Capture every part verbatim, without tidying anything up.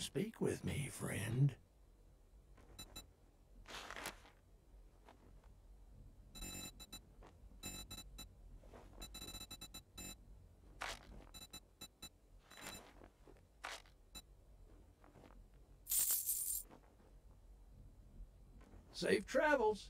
speak with me, friend. Safe travels.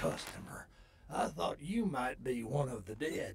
customer. I thought you might be one of the dead.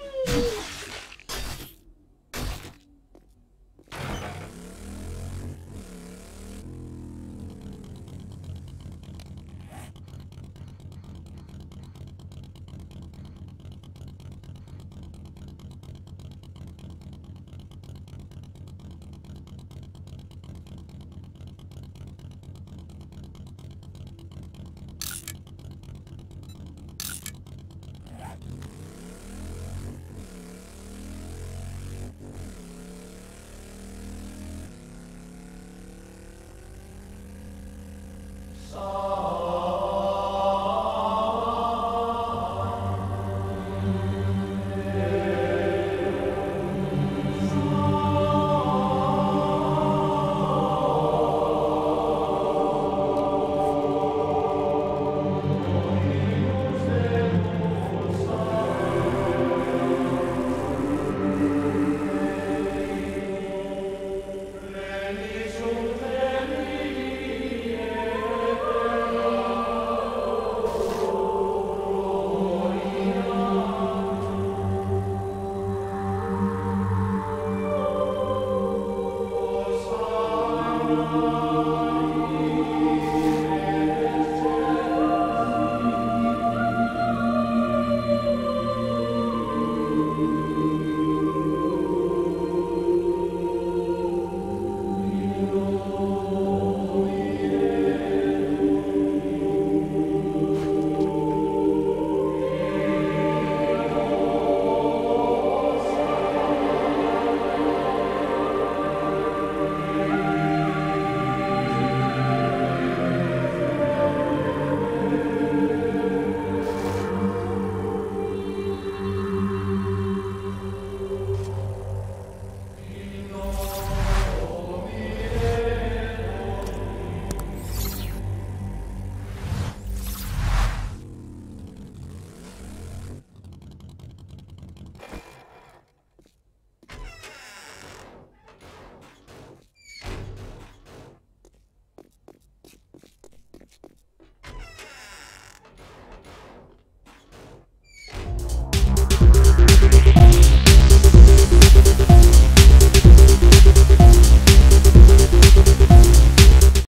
So